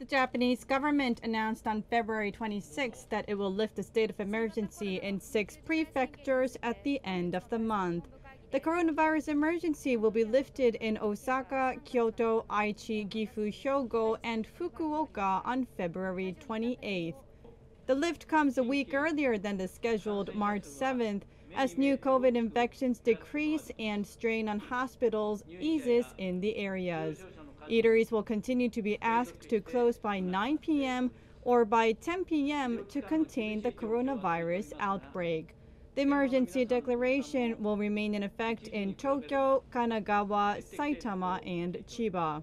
The Japanese government announced on February 26 that it will lift the state of emergency in 6 prefectures at the end of the month. The coronavirus emergency will be lifted in Osaka, Kyoto, Aichi, Gifu, Hyogo, and Fukuoka on February 28. The lift comes a week earlier than the scheduled March 7th, as new COVID infections decrease and strain on hospitals eases in the areas. Eateries will continue to be asked to close by 9 p.m. or by 10 p.m. to contain the coronavirus outbreak. The emergency declaration will remain in effect in Tokyo, Kanagawa, Saitama, and Chiba.